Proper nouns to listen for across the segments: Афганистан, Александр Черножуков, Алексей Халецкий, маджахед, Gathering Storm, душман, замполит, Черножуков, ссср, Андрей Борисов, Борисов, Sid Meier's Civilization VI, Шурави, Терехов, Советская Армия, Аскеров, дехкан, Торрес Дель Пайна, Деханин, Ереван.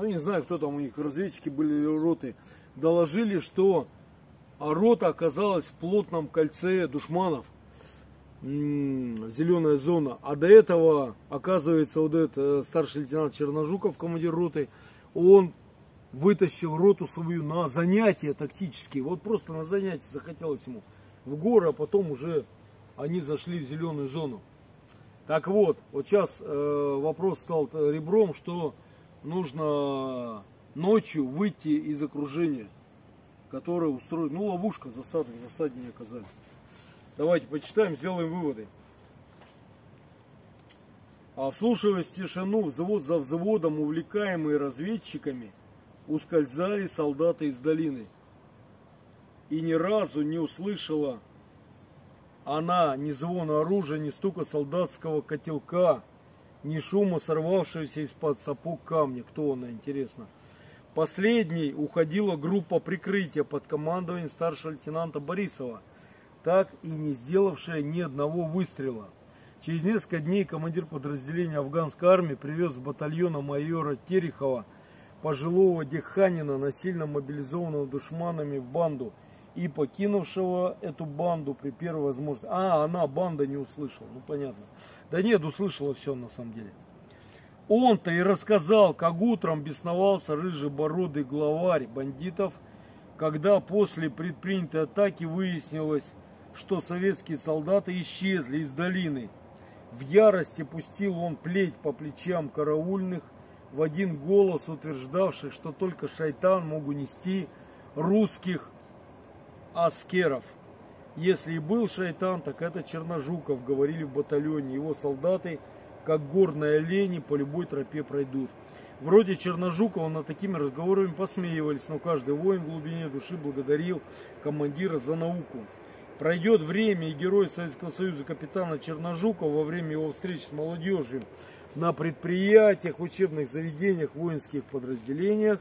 ну не знаю, кто там у них, разведчики были, роты, доложили, что рота оказалась в плотном кольце душманов, зеленая зона. А до этого, оказывается, вот этот старший лейтенант Черножуков, командир роты, он вытащил роту свою на занятия тактические. Вот просто на занятия захотелось ему в горы, а потом уже они зашли в зеленую зону. Так вот, вот сейчас вопрос стал ребром, что нужно ночью выйти из окружения, которое устроено. Ну, ловушка, засады, в засаде не оказались. Давайте почитаем, сделаем выводы. А вслушиваясь в тишину, взвод за взводом, увлекаемые разведчиками, ускользали солдаты из долины. И ни разу не услышала она ни звона оружия, ни стука солдатского котелка, ни шума сорвавшегося из-под сапог камня. Кто она, интересно? Последней уходила группа прикрытия под командованием старшего лейтенанта Борисова, так и не сделавшая ни одного выстрела. Через несколько дней командир подразделения афганской армии привез с батальона майора Терехова, пожилого деханина, насильно мобилизованного душманами в банду и покинувшего эту банду при первой возможности. А, она банда не услышала, ну понятно. Да нет, услышала все на самом деле. Он-то и рассказал, как утром бесновался рыжебородый главарь бандитов, когда после предпринятой атаки выяснилось, что советские солдаты исчезли из долины. В ярости пустил он плеть по плечам караульных, в один голос утверждавших, что только шайтан мог унести русских аскеров. Если и был шайтан, так это Черножуков, говорили в батальоне. Его солдаты, как горные олени, по любой тропе пройдут. Вроде Черножукова над такими разговорами посмеивались, но каждый воин в глубине души благодарил командира за науку. Пройдет время, и герой Советского Союза капитана Черножукова во время его встречи с молодежью на предприятиях, учебных заведениях, воинских подразделениях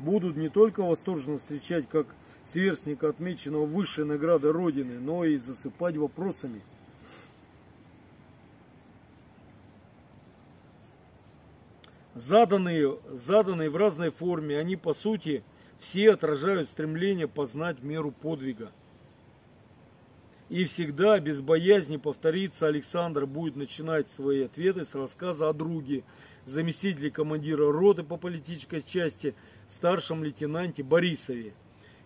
будут не только восторженно встречать как сверстника, отмеченного высшей наградой Родины, но и засыпать вопросами. Заданные в разной форме, они по сути все отражают стремление познать меру подвига. И всегда без боязни повториться Александр будет начинать свои ответы с рассказа о друге, заместителе командира роты по политической части, старшем лейтенанте Борисове.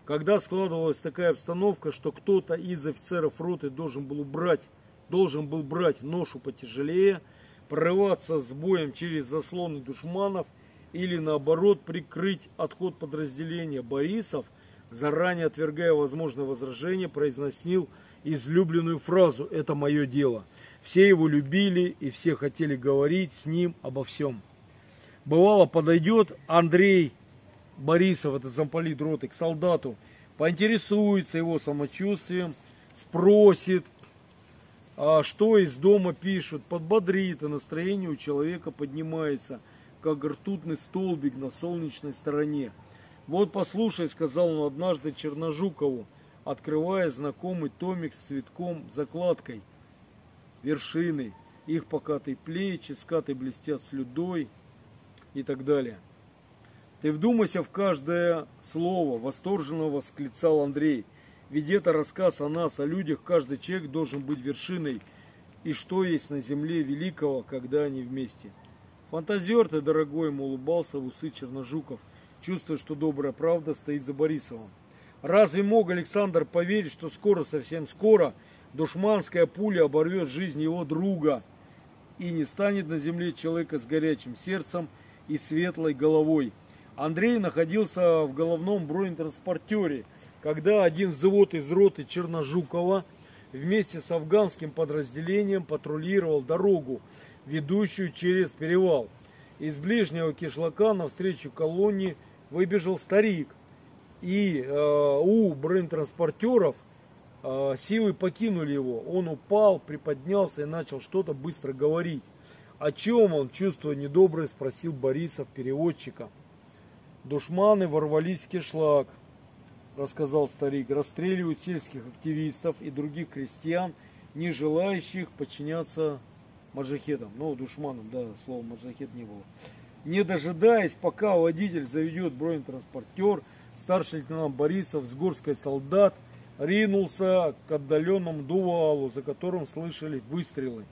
Когда складывалась такая обстановка, что кто-то из офицеров роты должен был брать ношу потяжелее, прорываться с боем через заслоны душманов или наоборот прикрыть отход подразделения, Борисов, заранее отвергая возможные возражения, произносил излюбленную фразу «это мое дело». Все его любили и все хотели говорить с ним обо всем. Бывало, подойдет Андрей Борисов, это замполит роты, к солдату, поинтересуется его самочувствием, спросит, что из дома пишут, подбодрит, и настроение у человека поднимается, как ртутный столбик на солнечной стороне. «Вот послушай», — сказал он однажды Черножукову, открывая знакомый томик с цветком-закладкой, вершины, их покатые плечи, скаты блестят слюдой и так далее. «Ты вдумайся в каждое слово», — восторженно восклицал Андрей. «Ведь это рассказ о нас, о людях, каждый человек должен быть вершиной, и что есть на земле великого, когда они вместе». «Фантазер ты, дорогой», — ему улыбался в усы Черножуков, чувствуя, что добрая правда стоит за Борисовым. Разве мог Александр поверить, что скоро, совсем скоро, душманская пуля оборвет жизнь его друга и не станет на земле человека с горячим сердцем и светлой головой? Андрей находился в головном бронетранспортере, когда один взвод из роты Черножукова вместе с афганским подразделением патрулировал дорогу, ведущую через перевал. Из ближнего кишлака навстречу колонне выбежал старик. И у бронетранспортеров силы покинули его. Он упал, приподнялся и начал что-то быстро говорить. О чем он, чувствуя недоброе, спросил Борисов переводчика. «Душманы ворвались в кишлак», — рассказал старик, — «расстреливают сельских активистов и других крестьян, не желающих подчиняться маджахедам». Ну, душманам, да, слова маджахед не было. не дожидаясь, пока водитель заведет бронетранспортер, старший лейтенант Борисов с горской солдат ринулся к отдаленному дувалу, за которым слышались выстрелы.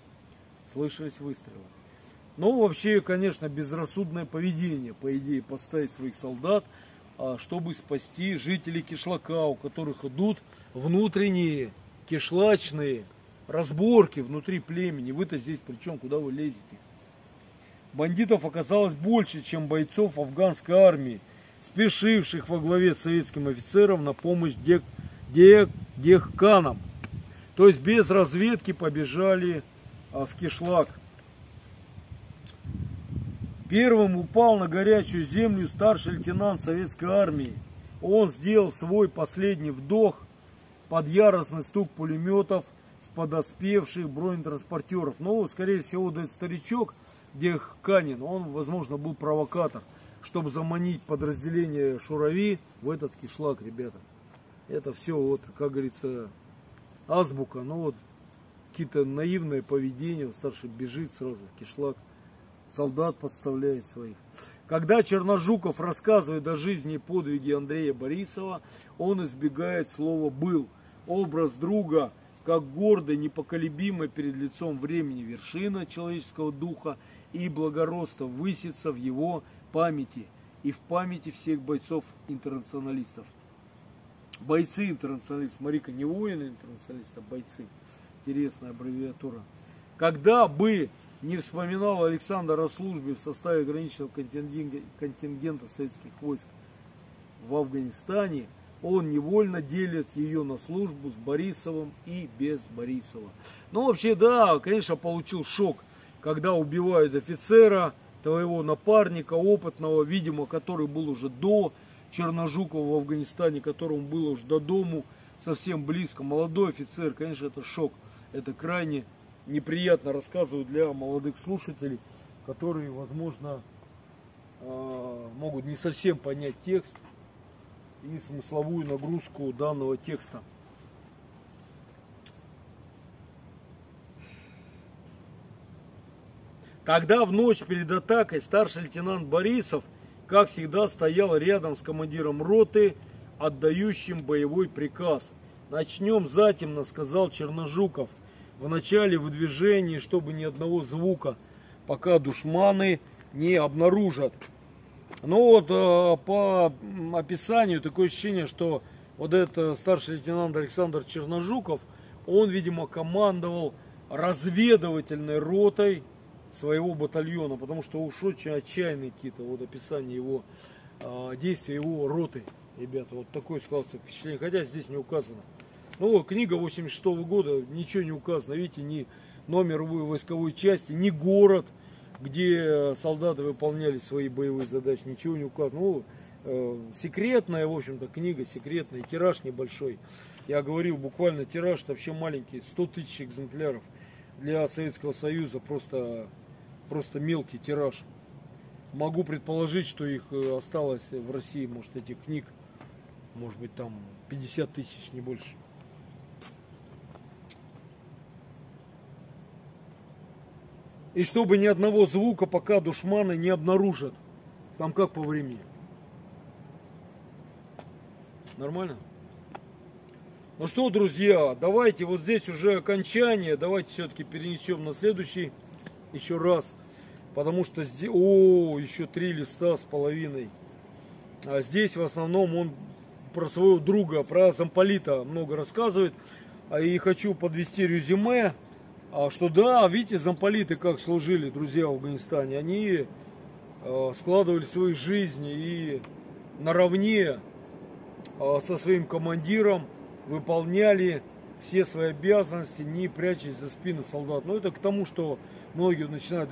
Ну, вообще, конечно, безрассудное поведение, по идее, поставить своих солдат, чтобы спасти жителей кишлака, у которых идут внутренние кишлачные разборки внутри племени. Вы-то здесь причем, куда вы лезете? Бандитов оказалось больше, чем бойцов афганской армии, спешивших во главе с советским офицером на помощь дехканам. То есть без разведки побежали в кишлак. Первым упал на горячую землю старший лейтенант советской армии. Он сделал свой последний вдох под яростный стук пулеметов с подоспевших бронетранспортеров. Но, скорее всего, этот старичок Дехканин, он, возможно, был провокатор, чтобы заманить подразделение Шурави в этот кишлак, ребята. Это все, вот, как говорится, азбука, но вот какие-то наивное поведение. Старший бежит сразу в кишлак, солдат подставляет своих. Когда Черножуков рассказывает о жизни и подвиге Андрея Борисова, он избегает слова «был». Образ друга, как гордый, непоколебимый перед лицом времени вершина человеческого духа и благородства, высится в его памяти и в памяти всех бойцов-интернационалистов. Бойцы-интернационалисты, смотри-ка, не воины-интернационалисты, а бойцы. Интересная аббревиатура. Когда бы не вспоминал Александр о службе в составе ограниченного контингента советских войск в Афганистане, он невольно делит ее на службу с Борисовым и без Борисова. Ну, вообще, да, конечно, получил шок, когда убивают офицера, твоего напарника, опытного, видимо, который был уже до Черножукова в Афганистане, которому было уже до дому совсем близко. Молодой офицер, конечно, это шок, это крайне неприятно, рассказываю для молодых слушателей, которые, возможно, могут не совсем понять текст и смысловую нагрузку данного текста. Тогда в ночь перед атакой старший лейтенант Борисов, как всегда, стоял рядом с командиром роты, отдающим боевой приказ. «Начнем затемно», — сказал Черножуков. В начале выдвижения, чтобы ни одного звука, пока душманы не обнаружат. Ну вот, по описанию, такое ощущение, что вот этот старший лейтенант Александр Черножуков, он, видимо, командовал разведывательной ротой своего батальона, потому что уж очень отчаянные какие-то вот описания его действия, его роты, ребята. Вот такое складывается впечатление, хотя здесь не указано. Ну, книга 86-го года, ничего не указано, видите, ни номер войсковой части, ни город, где солдаты выполняли свои боевые задачи, ничего не указано. Ну, секретная, в общем-то, книга, секретная, тираж небольшой. Я говорил, буквально тираж вообще маленький, 100 тысяч экземпляров. Для Советского Союза просто мелкий тираж. Могу предположить, что их осталось в России, может, этих книг, может быть, там 50 тысяч, не больше. И чтобы ни одного звука, пока душманы не обнаружат. Там как по времени? Нормально? Ну что, друзья, давайте вот здесь уже окончание. Давайте все-таки перенесем на следующий еще раз. Потому что здесь... О, еще 3 листа с половиной. А здесь в основном он про своего друга, про замполита много рассказывает. И хочу подвести резюме. Что да, видите, замполиты как служили, друзья, в Афганистане. Они складывали свои жизни и наравне со своим командиром выполняли все свои обязанности, не прячась за спину солдат. Но это к тому, что многие начинают...